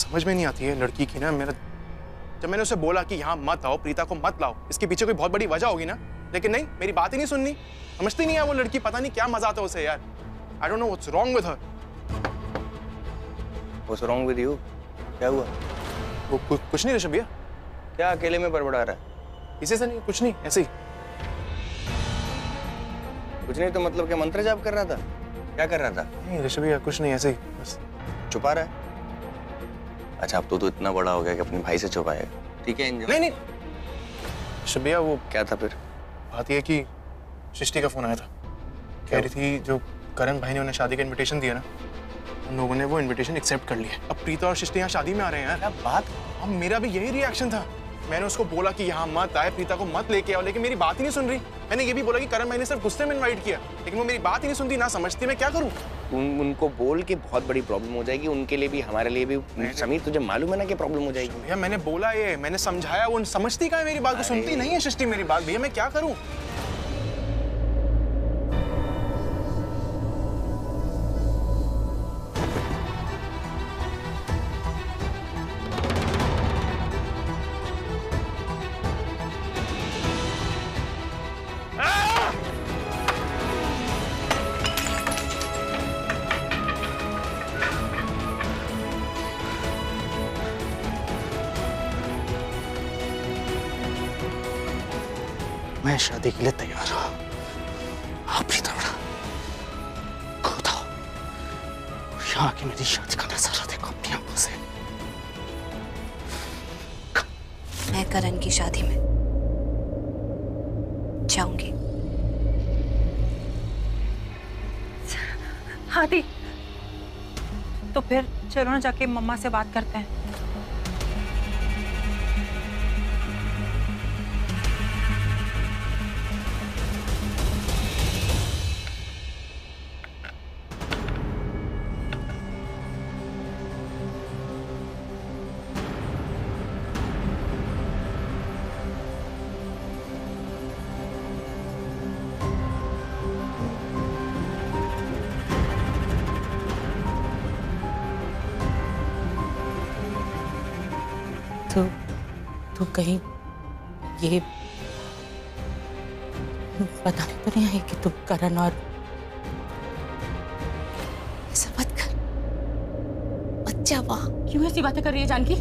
समझ में नहीं आती है लड़की की ना। मेरा जब मैंने उसे बोला कि यहाँ मत आओ, प्रीता को मत लाओ, इसके पीछे कोई बहुत बड़ी वजह होगी ना, लेकिन नहीं, मेरी बात ही नहीं सुननी, समझती नहीं है वो लड़की। पता नहीं क्या मजा आता है उसे यार। I don't know what's wrong with her. What's wrong with you? क्या हुआ? वो कुछ नहीं ऋषभ भैया। क्या अकेले में बड़बड़ा रहा है? इसी से नहीं, कुछ नहीं, ऐसे ही कुछ नहीं। तो मतलब क्या मंत्र जाप कर रहा था? क्या कर रहा था? नहीं ऋषभ भैया कुछ नहीं, ऐसे ही बस छुपा रहा है। अच्छा अब तो इतना बड़ा हो गया कि अपने भाई से छुपाएगा, ठीक है? नहीं नहीं ऋषभ भैया वो क्या था फिर? बात यह कि शिष्टी का फोन आया था, कह रही थी जो करण भाई ने उन्हें शादी का इनविटेशन दिया ना, उन लोगों ने वो इनविटेशन एक्सेप्ट कर लिया। अब प्रीता और शिष्टी यहाँ शादी में आ रहे हैं यार। बात अब मेरा भी यही रिएक्शन था। मैंने उसको बोला कि यहाँ मत आए, प्रीता को मत लेके आओ, लेकिन मेरी बात ही नहीं सुन रही। मैंने ये भी बोला कि करण भाई ने सिर्फ गुस्से में इन्वाइट किया, लेकिन वो मेरी बात ही नहीं सुनती ना समझती। मैं क्या करूँ? उनको बोल के बहुत बड़ी प्रॉब्लम हो जाएगी, उनके लिए भी हमारे लिए भी। समीर तुझे मालूम है ना कि प्रॉब्लम हो जाएगी। भैया मैंने बोला, ये मैंने समझाया, वो समझती क्या है मेरी बात को, सुनती नहीं है शिष्टी मेरी बात। भैया मैं क्या करूँ? मैं शादी के लिए तैयार हूँ। आप प्रीता खुद आओ, यहाँ की मेरी शादी का नजारा देखो अपनी आंखों से। मैं करण की शादी में जाऊंगी। आदि तो फिर चलो ना, जाके मम्मा से बात करते हैं। तो कहीं ये पता नहीं तो नहीं है कि तुम करण और ऐसा मत कर। अच्छा वाह, क्यों ऐसी बातें कर रही है जानकी?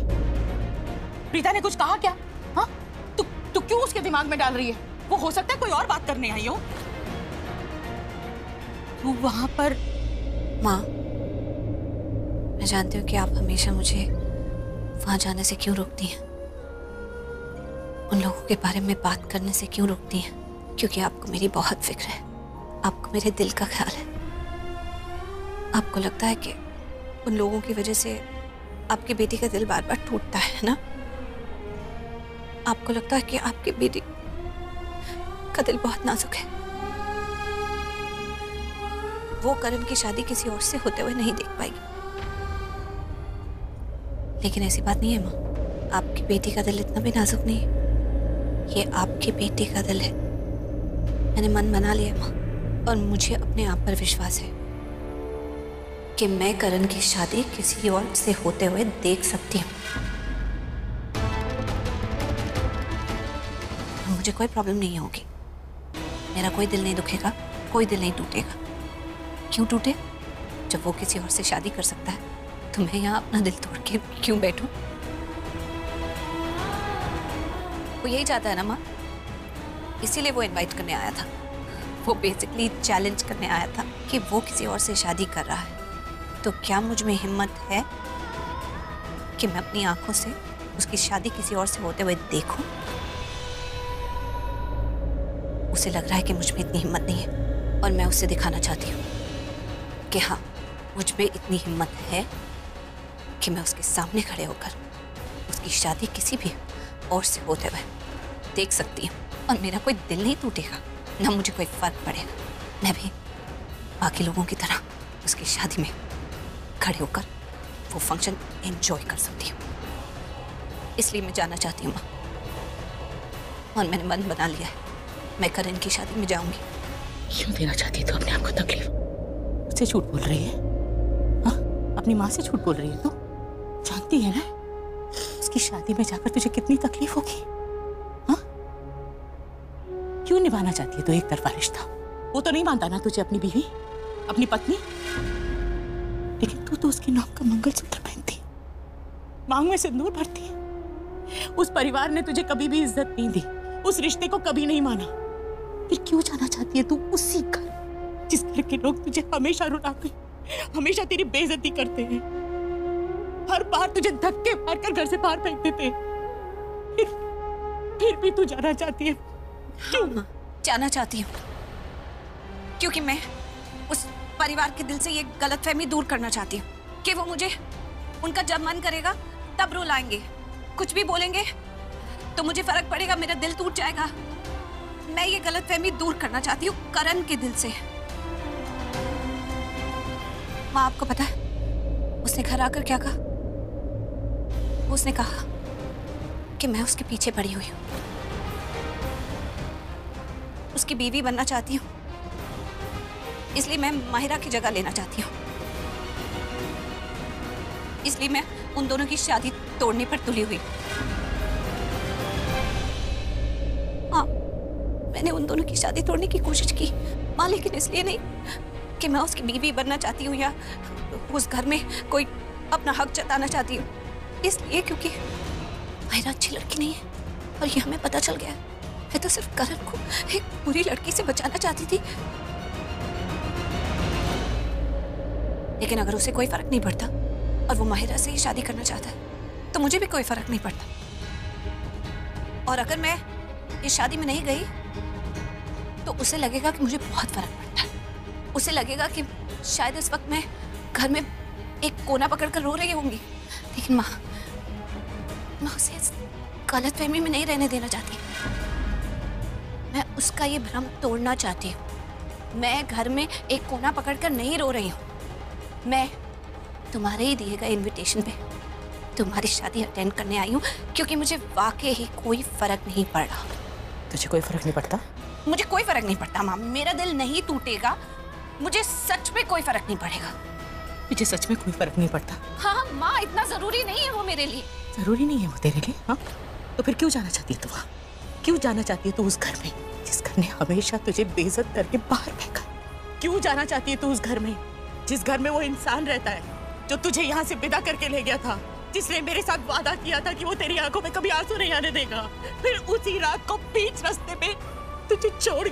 प्रीता ने कुछ कहा क्या? हाँ तू क्यों उसके दिमाग में डाल रही है? वो हो सकता है कोई और बात करने आई हो। तू वहां पर। माँ मैं जानती हूँ कि आप हमेशा मुझे वहां जाने से क्यों रोकती हैं, उन लोगों के बारे में बात करने से क्यों रोकती हैं, क्योंकि आपको मेरी बहुत फिक्र है, आपको मेरे दिल का ख्याल है। आपको लगता है कि उन लोगों की वजह से आपकी बेटी का दिल बार बार टूटता है ना, आपको लगता है कि आपकी बेटी का दिल बहुत नाजुक है। वो करण की शादी किसी और से होते हुए नहीं देख पाएगी, लेकिन ऐसी बात नहीं है माँ। आपकी बेटी का दिल इतना भी नाजुक नहीं है, ये आपकी बेटी का दिल है। मैंने मन बना लिया माँ, और मुझे अपने आप पर विश्वास है कि मैं करण की शादी किसी और से होते हुए देख सकती हूँ। मुझे कोई प्रॉब्लम नहीं होगी, मेरा कोई दिल नहीं दुखेगा, कोई दिल नहीं टूटेगा। क्यों टूटे जब वो किसी और से शादी कर सकता है, तो मैं यहाँ अपना दिल तोड़ के क्यों बैठूँ? वो यही चाहता है ना माँ, इसीलिए वो इनवाइट करने आया था। वो बेसिकली चैलेंज करने आया था कि वो किसी और से शादी कर रहा है, तो क्या मुझ में हिम्मत है कि मैं अपनी आंखों से उसकी शादी किसी और से होते हुए देखूं? उसे लग रहा है कि मुझ में इतनी हिम्मत नहीं है, और मैं उसे दिखाना चाहती हूँ कि हाँ मुझ में इतनी हिम्मत है कि मैं उसके सामने खड़े होकर उसकी शादी किसी भी और से होते हुए देख सकती हूँ, और मेरा कोई दिल नहीं टूटेगा, ना मुझे कोई फर्क पड़ेगा। मैं भी बाकी लोगों की तरह उसकी शादी में खड़े होकर वो फंक्शन एंजॉय कर सकती हूँ, इसलिए मैं जाना चाहती हूँ माँ। और मैंने मन बना लिया है, मैं करण की शादी में जाऊँगी। क्यों देना चाहती तो अपने आप को तकलीफ? मुझसे झूठ बोल रही है? हाँ अपनी माँ से झूठ बोल रही है तू? सकती है ना। उसकी शादी में जाकर तुझे कितनी तकलीफ होगी। हाँ, क्यों निभाना चाहती है तो एक तरफा रिश्ता। वो तो नहीं मानता ना तुझे अपनी बीवी, अपनी पत्नी। लेकिन तू तो उसके नाम का मंगलसूत्र पहनती, मांग में सिंदूर भरती। उस परिवार ने तुझे कभी भी इज्जत नहीं दी, उस रिश्ते को कभी नहीं माना। फिर क्यों जाना चाहती है तू उसी घर, जिस घर के लोग तुझे हमेशा रुलाते, हमेशा तेरी बेइज्जती करते हैं, हर बार तुझे धक्के मारकर घर से बाहर फेंक देते हैं। फिर भी तू जाना चाहती है क्यों? हाँ, जाना चाहती हूँ क्योंकि मैं उस परिवार के दिल से ये गलतफहमी दूर करना चाहती हूँ कि वो मुझे उनका जब मन करेगा तब रुलाएंगे, कुछ भी बोलेंगे तो मुझे फर्क पड़ेगा, मेरा दिल टूट जाएगा। मैं ये गलतफहमी दूर करना चाहती हूँ करण के दिल से। माँ, आपको पता है उसने घर आकर क्या कहा? उसने कहा कि मैं उसके पीछे पड़ी हुई हूँ, उसकी बीवी बनना चाहती हूँ, इसलिए मैं माहिरा की जगह लेना चाहती हूँ, इसलिए मैं उन दोनों की शादी तोड़ने पर तुली हुई। हाँ, मैंने उन दोनों की शादी तोड़ने की कोशिश की माँ, लेकिन इसलिए नहीं कि मैं उसकी बीवी बनना चाहती हूँ या उस घर में कोई अपना हक जताना चाहती हूँ, इसलिए क्योंकि माहिरा अच्छी लड़की नहीं है और ये हमें पता चल गया। मैं तो सिर्फ करण को एक बुरी लड़की से बचाना चाहती थी, लेकिन अगर उसे कोई फर्क नहीं पड़ता और वो माहिरा से ही शादी करना चाहता है तो मुझे भी कोई फर्क नहीं पड़ता। और अगर मैं इस शादी में नहीं गई तो उसे लगेगा कि मुझे बहुत फर्क पड़ता है, उसे लगेगा कि शायद इस वक्त मैं घर में एक कोना पकड़कर रो रही होंगी। लेकिन माँ, मैं उसे इस गलतफहमी में नहीं रहने देना चाहती। मैं उसका ये भ्रम तोड़ना चाहती हूँ। मैं घर में एक कोना पकड़कर नहीं रो रही हूँ। मैं तुम्हारे ही दिए गए इन्विटेशन पे तुम्हारी शादी अटेंड करने आई हूँ क्योंकि मुझे वाकई ही कोई फर्क नहीं पड़ रहा। तुझे कोई फर्क नहीं पड़ता? मुझे कोई फर्क नहीं पड़ता माँ, मेरा दिल नहीं टूटेगा, मुझे सच में कोई फर्क नहीं पड़ेगा। मुझे सच में कोई फर्क नहीं पड़ता। हाँ माँ, इतना जरूरी नहीं है वो मेरे लिए। जरूरी नहीं है वो तेरे लिए? हाँ, तो फिर क्यों जाना चाहती है तू वहाँ? क्यों जाना चाहती है तू उस घर में जिस घर ने हमेशा तुझे बेइज्जत करके बाहर फेंका? क्यों जाना चाहती है तू उस घर में जिस घर में वो इंसान रहता है जो तुझे यहाँ से विदा करके ले गया था, जिसने मेरे साथ वादा किया था कि वो तेरी आंखों में कभी आंसू नहीं आने देगा, फिर उसी रात को बीच रास्ते पे तुझे छोड़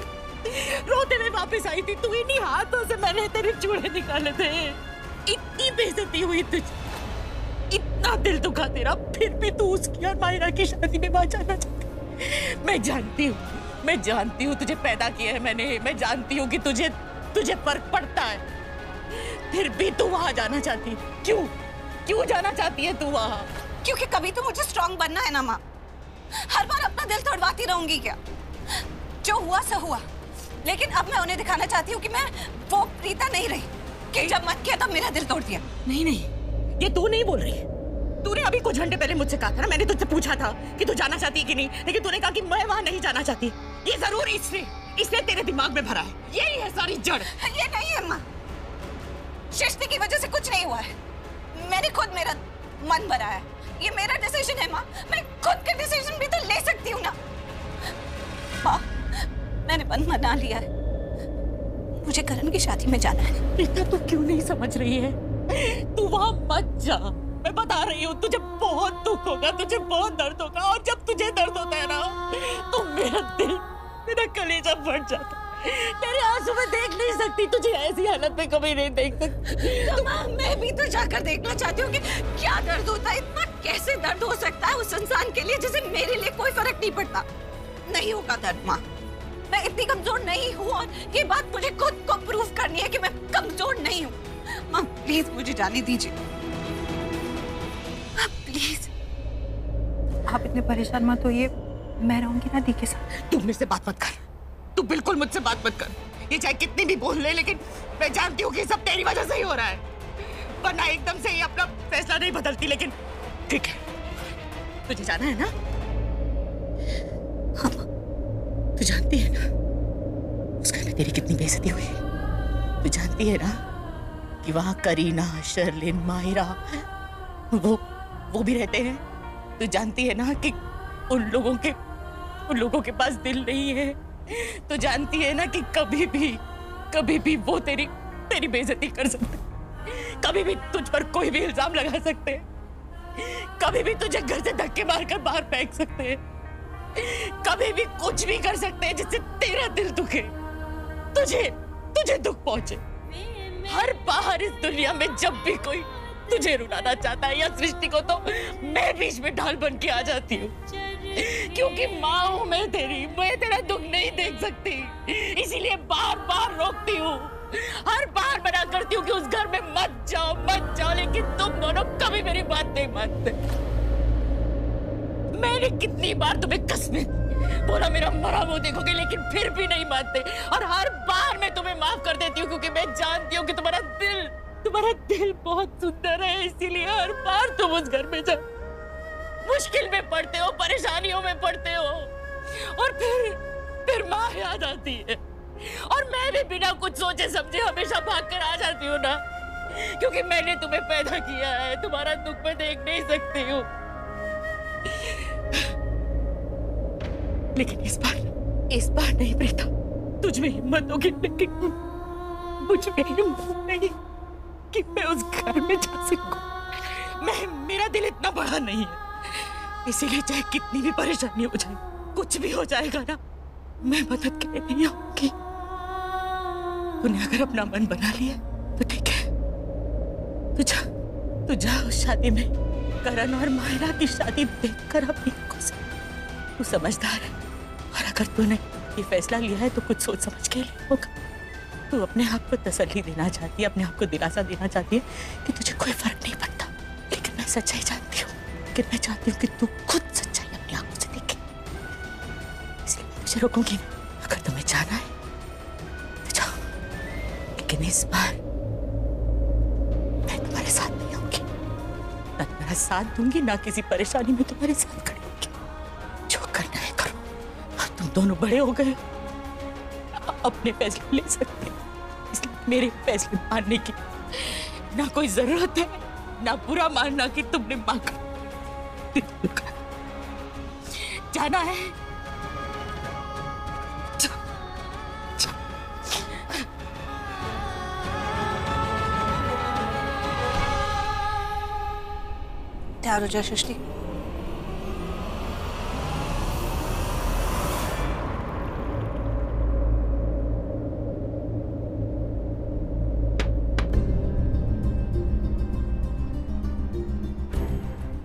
रोते हुए वापस आई थी। तू इन्हीं हाथों से मैंने तेरे चूड़े निकाले थे। इतनी बेइज्जती हुई तुझे, इतना दिल दुखा तेरा, फिर भी तू उसकी और माहिरा की शादी में वहां जाना चाहती। मैं जानती हूँ, मैं जानती हूँ तुझे पैदा किया है मैंने, मैं जानती हूँ कि तुझे तुझे फर्क पड़ता है, फिर भी तू वहां जाना चाहती है। क्यों क्यों जाना चाहती है तू वहां? क्योंकि कभी तो मुझे स्ट्रांग बनना है ना माँ। हर बार अपना दिल तोड़वाती रहूंगी क्या? जो हुआ सो हुआ, लेकिन अब मैं उन्हें दिखाना चाहती हूँ कि मैं वो प्रीता नहीं रही कि जब मत किया तब मेरा दिल तोड़ दिया। नहीं नहीं, ये तू नहीं बोल रही। तूने अभी कुछ घंटे पहले मुझसे कहा था ना, मैंने तुझसे पूछा था कि तू जाना चाहती है कि नहीं, लेकिन तूने कहा कि मैं वहां नहीं जाना चाहती। ये जरूर इसने तेरे दिमाग में भरा है, यही है सारी जड़। ये नहीं है माँ, शिष्टी की वजह से कुछ नहीं हुआ है, मैंने खुद मेरा मन भरा है, ये मेरा डिसीजन है माँ, मैं खुद का डिसीजन भी तो ले सकती हूँ ना। माँ, मैंने मन मना लिया है, मुझे करण की शादी में जाना है। प्रीता, तू क्यों नहीं समझ रही है? तू वहाँ मत जा, मैं बता रही हूँ तुझे बहुत दुख होगा, तुझे बहुत दर्द होगा, और जब तुझे दर्द होता है ना तो मेरा दिल, मेरा कलेजा फट जाता है। तेरे आंसू में देख नहीं सकती, तुझे ऐसी हालत में कभी नहीं देख सकती। मैं भी तो जाकर देखना चाहती हूँ कि क्या दर्द होता है, इतना कैसे दर्द हो सकता है उस इंसान के लिए जिसे मेरे लिए कोई फर्क नहीं पड़ता। नहीं होगा दर्द माँ, मैं इतनी कमजोर नहीं हूँ, और ये बात मुझे खुद को प्रूव करनी है कि मैं कमजोर नहीं हूँ। माँ प्लीज मुझे जाने दीजिए, प्लीज। आप इतने परेशान मत होइए, मैं रहूंगी ना दी के साथ। तुम मेरे से बात मत कर, तू बिल्कुल मुझसे बात मत कर, ये चाहे कितनी भी बोल ले, लेकिन मैं जानती हूँ कि सब तेरी वजह से ही हो रहा है, वरना एकदम से ही अपना फैसला नहीं बदलती। लेकिन ठीक है, तुझे जाना है ना? हाँ, तू जानती है ना उस घर में तेरी कितनी बेइज्जती हुई है, तू जानती है ना कि वहाँ करीना, शर्लिन, माहिरा, वो भी रहते हैं। तू जानती है ना कि उन लोगों के पास दिल नहीं है। तू जानती है ना कि कभी भी वो तेरी बेइज्जती कर सकते, कभी भी तुझ पर कोई भी इल्जाम लगा सकते हैं, कभी भी तुझे घर से धक्के मारकर बाहर फेंक सकते हैं, कभी भी कुछ भी कर सकते हैं जिससे तेरा दिल दुखे, तुझे दुख पहुंचे। हर बाहर इस दुनिया में जब भी कोई तुझे रुलाना चाहता है या सृष्टि को, तो मैं बीच में ढाल बन के आ जाती हूँ, क्योंकि माँ हूँ मैं तेरी, मैं तेरा दुख नहीं देख सकती, इसीलिए बार बार रोकती हूँ, हर बार मना करती हूँ कि उस घर में मत जाओ, लेकिन तुम दोनों कभी मेरी बात नहीं मानते। मैंने कितनी बार तुम्हें कसमें बोला मेरा मरा मुंह देखोगे, लेकिन फिर भी नहीं मानते, और हर बार मैं तुम्हें माफ कर देती हूँ क्योंकि मैं जानती हूँ कि तुम्हारा दिल बहुत सुंदर है, इसीलिए हर बार तुम उस घर में जाओ, मुश्किल में पड़ते हो, परेशानियों में पड़ते हो, और फिर माँ याद आती है, और मैं भी बिना कुछ सोचे समझे हमेशा भागकर आ जाती हूँ ना, क्योंकि मैंने तुम्हें पैदा किया है, तुम्हारा दुख मैं देख नहीं सकती हूँ। लेकिन इस बार नहीं प्रीता, तुझमें हिम्मत होगी, लेकिन मुझमें हिम्मत नहीं कि मैं उस घर में जा सकूं। मेरा दिल इतना बड़ा नहीं है, इसीलिए चाहे कितनी भी परेशानी हो जाए, कुछ भी हो जाएगा ना, मैं मदद के लिए नहीं आऊंगी। तूने अगर अपना मन बना लिया तो ठीक है, तू जा उस शादी में। करण और माहिरा की शादी देखकर अपनी आंखों से, तू समझदार है, और अगर तूने ये फैसला लिया है तो कुछ सोच समझ के लिए होगा। तू अपने आप को तसल्ली देना चाहती है, अपने आप को दिलासा देना चाहती है कि तुझे कोई फर्क नहीं पड़ता, लेकिन मैं सच्चाई जानती हूँ, मैं चाहती हूँ कि तू खुद सच्चाई अपनी आंखों से देखे, इसलिए मैं तुझे रोकूंगी। अगर तुम्हें जाना है तो जाओ, लेकिन इस बार मैं तुम्हारे साथ नहीं आऊंगी, ना तुम्हारा साथ दूंगी, ना किसी परेशानी में तुम्हारे साथ खड़ी होंगी। जो करना है करो, अब तुम दोनों बड़े हो गए, अपने फैसले ले सकते, इसलिए मेरे फैसले मानने की ना कोई जरूरत है, ना बुरा मानना कि तुमने मां का जाना है। जा। तैयार हो जाए शिष्टी।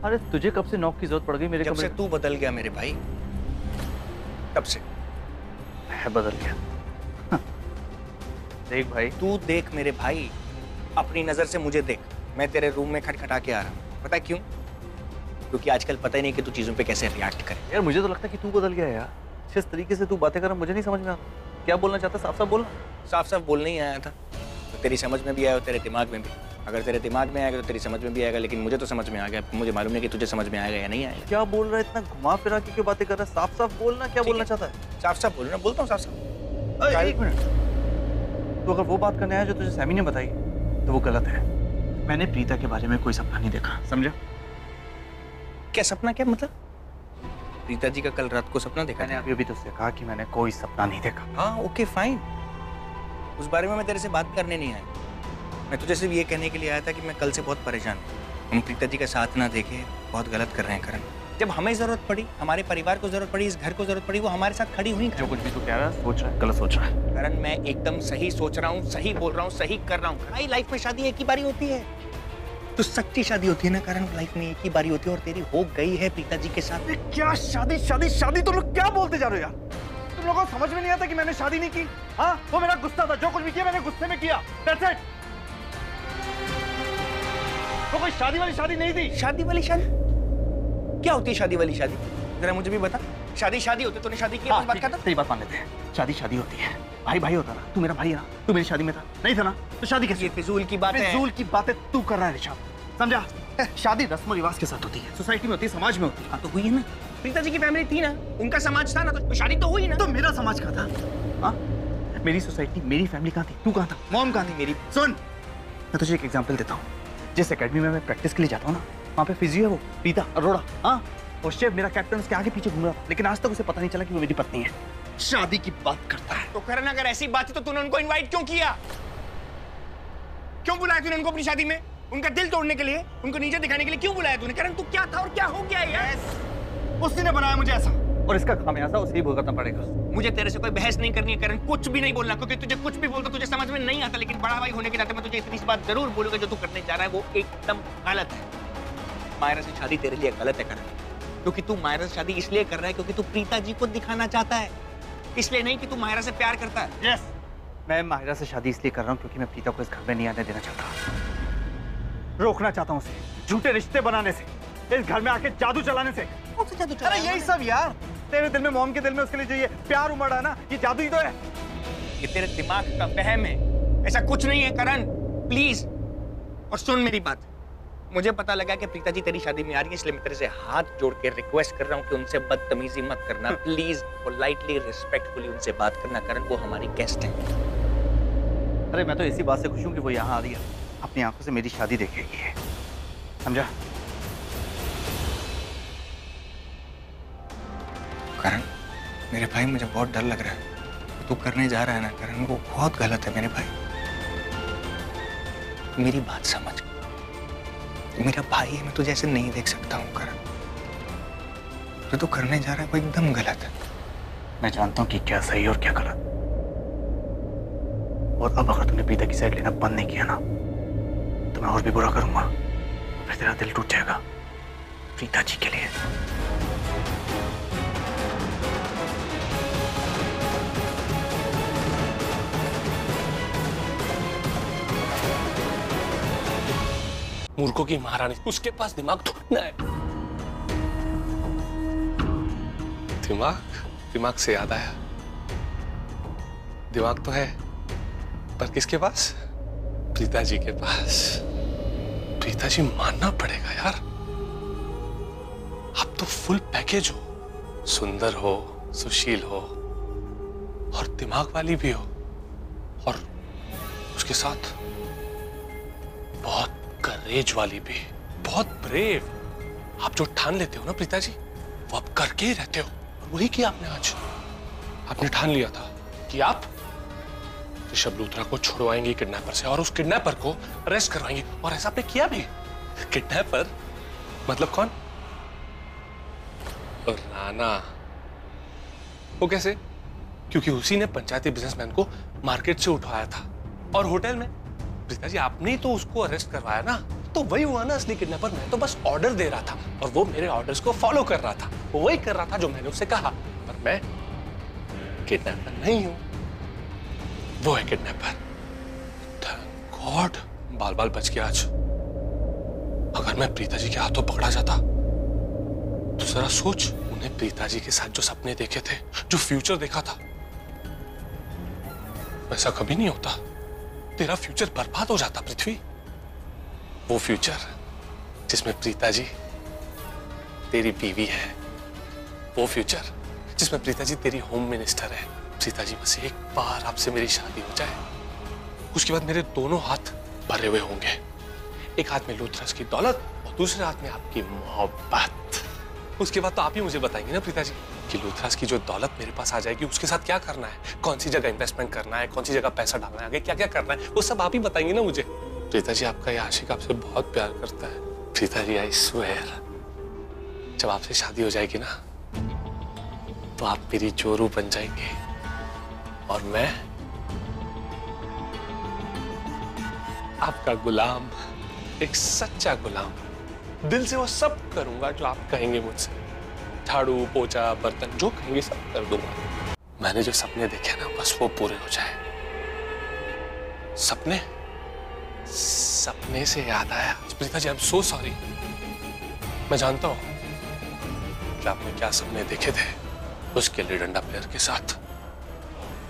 अरे तुझे कब से नॉक की जरूरत पड़ गई मेरे कमरे? जब से तू बदल गया मेरे भाई, तब से मैं बदल गया। देख भाई, तू देख मेरे भाई, अपनी नजर से मुझे देख, मैं तेरे रूम में खटखटा के आ रहा हूँ, पता है क्यों? क्योंकि आजकल पता ही नहीं कि तू चीजों पे कैसे रिएक्ट करे। यार मुझे तो लगता है कि तू बदल गया यार, जिस तरीके से तू बातें कर रहा, मुझे नहीं समझ में आता क्या बोलना चाहता। साफ साफ बोलना, साफ साफ बोलने ही आया था, तो तेरी समझ में भी आया और तेरे दिमाग में भी। अगर तेरे दिमाग में आएगा तो तेरी समझ में भी आएगा, लेकिन मुझे तो समझ में आ गया, मुझे मालूम नहीं कि तुझे समझ में आएगा या नहीं आएगा। क्या बोल रहा है, इतना घुमा फिरा के क्यों बातें कर रहा है? साफ साफ बोलना, क्या बोलना चाहता है? साफ साफ बोलना, बोलता हूँ साफ साफ। एक मिनट, तो अगर वो बात करने आया जो तुझे सैमी ने बताई तो वो गलत है। मैंने प्रीता के बारे में कोई सपना नहीं देखा, समझा? क्या सपना, क्या मतलब? प्रीता जी का कल रात को सपना देखा? मैंने अभी अभी तुझसे कहा कि मैंने कोई सपना नहीं देखा। हाँ ओके फाइन, उस बारे में मैं तेरे से बात करने नहीं आया, मैं तुझे सिर्फ ये कहने के लिए आया था कि मैं कल से बहुत परेशान हूँ। हम प्रीता जी का साथ ना देखे, बहुत गलत कर रहे हैं करण। जब हमें ज़रूरत पड़ी, हमारे परिवार को ज़रूरत पड़ी, इस घर को ज़रूरत पड़ी, वो हमारे साथ खड़ी हुई। जो कुछ भी तू कह रहा है, सोच रहा है, गलत सोच रहा है। करण मैं एकदम सही सोच रहा हूँ, सही बोल रहा हूँ, सही कर रहा हूँ। भाई लाइफ में शादी एक ही बारी होती है, तो सच्ची शादी होती है ना करण, लाइफ में एक ही बारी होती है, और तेरी हो गई है प्रीता जी के साथ। क्या शादी शादी शादी, तुम लोग क्या बोलते जा रहे हो यार? तुम लोगों को समझ में नहीं आता कि मैंने शादी नहीं की। हाँ वो मेरा गुस्सा था, जो कुछ भी किया मैंने गुस्से में किया, तो कोई शादी वाली शादी नहीं थी। शादी वाली शादी क्या होती है? शादी वाली शादी जरा मुझे भी बता। शादी शादी होती है, तूने शादी की है, बात करता। तेरी बात मान लेते हैं, शादी शादी होती है, भाई भाई होता ना। तू मेरा भाई है ना, तू मेरी शादी में था, नहीं था ना, तो शादी कैसे? फिजूल की बातें, फिजूल की बातें तू कर रहा है ऋषभ, समझा? शादी रस्म रिवाज के साथ होती है, सोसाइटी में होती है, समाज में होती है। तो हुई है ना, प्रीता जी की फैमिली थी ना, उनका समाज था ना, तो शादी तो हुई ना। तो मेरा समाज कहाँ था, मेरी सोसाइटी, मेरी फैमिली कहाँ थी? तू कहाँ था? मॉम कहाँ थी मेरी? सुन मैं तुझे एक एग्जाम्पल देता हूँ, जिस एकेडमी में मैं प्रैक्टिस के लिए जाता हूँ ना, वहाँ पे फिजियो है वो प्रीता अरोड़ा। हाँ, और शेफ मेरा कैप्टन उसके आगे पीछे घूम रहा था, लेकिन आज तक उसे पता नहीं चला कि वो मेरी पत्नी है। शादी की बात करता है तो करण, अगर ऐसी बात है तो तूने उनको इन्वाइट क्यों किया? क्यों बुलाया तूने उनको अपनी शादी में? उनका दिल तोड़ने के लिए, उनको नीचे दिखाने के लिए क्यों बुलाया तूने? करण, तू क्या था और क्या हो गया यार? उसी ने बनाया मुझे ऐसा, और इसका खामियाजा उसे ही भुगतना पड़ेगा। मुझे तेरे से कोई बहस नहीं करनी है करण, कुछ भी नहीं बोलना, क्योंकि तुझे कुछ भी बोलता तुझे समझ में नहीं आता, लेकिन बड़ा भाई होने के नाते मैं तुझे इतनी सी बात जरूर बोलूंगा, जो तू करने जा रहा है वो एकदम गलत है। माहिरा से शादी तेरे लिए गलत है करण, क्योंकि तू माहिरा से शादी इसलिए कर रहा है क्योंकि तू प्रीता जी को दिखाना चाहता है, इसलिए नहीं कि तू माहिरा से प्यार करता है। यस, मैं माहिरा से शादी इसलिए कर रहा हूँ क्योंकि मैं प्रीता को इस घर में नहीं आने देना चाहता, रोकना चाहता हूँ उसे झूठे रिश्ते बनाने से, इस घर में आके जादू चलाने से। अरे यही सब यार तेरे दिल में, मोम के दिल में उसके लिए चाहिए प्यार उमड़ा ना, ये जादू ही तो है, ये तेरे दिमाग का वहम है, ऐसा कुछ नहीं है करण प्लीज। और सुन मेरी बात, मुझे पता लगा कि प्रीता जी तेरी शादी में आ रही है, इसलिए मैं तेरे से हाथ जोड़ के रिक्वेस्ट कर रहा हूँ कि उनसे बदतमीजी मत करना प्लीज, पोलाइटली रिस्पेक्टफुली उनसे बात करना करण, वो हमारी गेस्ट है। अरे मैं तो इसी बात से खुश हूँ कि वो यहाँ आ रही है, अपनी आंखों से मेरी शादी देखेगी, समझा? करण मेरे भाई, मुझे बहुत डर लग रहा है, तू करने जा रहा है ना करण, वो बहुत गलत है मेरे भाई, मेरी बात समझ, तू मेरा भाई है, मैं तुझे ऐसे नहीं देख सकता हूँ करण, जो तू करने जा रहा है वो एकदम गलत है। मैं जानता हूँ कि क्या सही और क्या गलत, और अब अगर तुमने प्रीता की साइड लेना बंद नहीं किया ना तो मैं और भी बुरा करूंगा, फिर तेरा दिल टूट जाएगा प्रीता जी के लिए। मूर्खों की महारानी, उसके पास दिमाग थोड़ा है। दिमाग से याद आया, दिमाग तो है पर किसके पास? प्रीता जी के पास। प्रीता जी, मानना पड़ेगा यार, आप तो फुल पैकेज हो, सुंदर हो, सुशील हो और दिमाग वाली भी हो, और उसके साथ बहुत करेज वाली भी, बहुत ब्रेव। आप जो ठान लेते हो ना प्रीता जी, वो आप करके ही रहते हो, और वही किया आपने आज। आपने ठान लिया था कि आप ऋषभ लूथरा को छुड़वाएंगी किडनैपर से और उस किडनैपर को अरेस्ट करवाएंगी, और ऐसा आपने किया भी। किडनैपर मतलब कौन? और राणा। वो कैसे? क्योंकि उसी ने पंचायती बिजनेसमैन को मार्केट से उठवाया था और होटल में। प्रीता जी, आपने तो उसको अरेस्ट करवाया ना, तो वही हुआ ना असली किडनैपर। मैं तो बस ऑर्डर दे रहा था और वो मेरे ऑर्डर्स को फॉलो कर रहा था, वो वही कर रहा था जो मैंने उससे कहा, पर मैं किडनैपर नहीं हूँ, वो है किडनैपर। थैंक गॉड, बाल बाल बच गया आज। अगर मैं प्रीता जी के हाथों पकड़ा जाता तो जरा सोच, उन्हें प्रीता जी के साथ जो सपने देखे थे, जो फ्यूचर देखा था, वैसा कभी नहीं होता। तेरा फ्यूचर बर्बाद हो जाता पृथ्वी, वो फ्यूचर जिसमें प्रीता जी तेरी बीवी है, वो फ्यूचर जिसमें प्रीता जी तेरी होम मिनिस्टर है। प्रीता जी, बस एक बार आपसे मेरी शादी हो जाए, उसके बाद मेरे दोनों हाथ भरे हुए होंगे, एक हाथ में लूथरस की दौलत और दूसरे हाथ में आपकी मोहब्बत। उसके बाद तो आप ही मुझे बताएंगे ना प्रीता जी कि लूथरास की जो दौलत मेरे पास आ जाएगी उसके साथ क्या करना है, कौन सी जगह इन्वेस्टमेंट करना है, कौन सी जगह पैसा डालना है, आगे क्या क्या करना है, वो सब आप ही बताएंगे ना मुझे। प्रीता जी, आपका ये आशिक आपसे बहुत प्यार करता है। प्रीता जी, आई स्वेयर, जब आपसे शादी हो जाएगी ना तो आप मेरी जोरू बन जाएंगे और मैं आपका गुलाम, एक सच्चा गुलाम। दिल से वो सब करूंगा जो आप कहेंगे मुझसे, झाड़ू पोछा बर्तन जो कहेंगे सब कर दूंगा। मैंने जो सपने देखे ना, बस वो पूरे हो जाए। सपने सपने से याद आया Preeta ji, I am so sorry. मैं जानता हूं कि आपने क्या सपने देखे थे उस गिल्ली डंडा प्लेयर के साथ।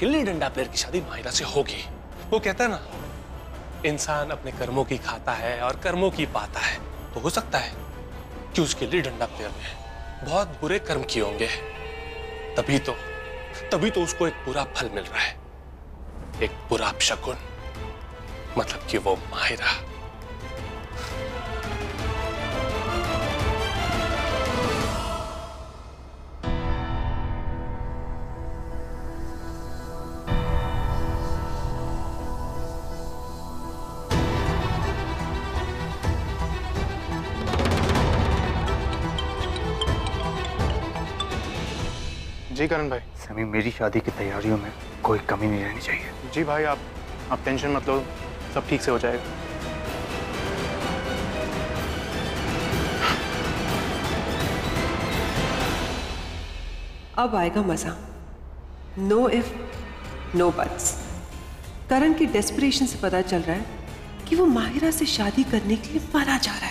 गिल्ली डंडा प्लेयर की शादी माहिरा से होगी। वो कहता है ना, इंसान अपने कर्मों की खाता है और कर्मों की पाता है, तो हो सकता है कि उस गिल्ली डंडा प्लेयर में बहुत बुरे कर्म किए होंगे, तभी तो उसको एक बुरा फल मिल रहा है, एक बुरा अपशकुन, मतलब कि वो माहिरा। जी करण भाई। समीर, मेरी शादी की तैयारियों में कोई कमी नहीं रहनी चाहिए। जी भाई, आप टेंशन मत लो, सब ठीक से हो जाएगा। अब आएगा मजा। No if no buts. Karan की डेस्परेशन से पता चल रहा है कि वो माहिरा से शादी करने के लिए मरा जा रहा है।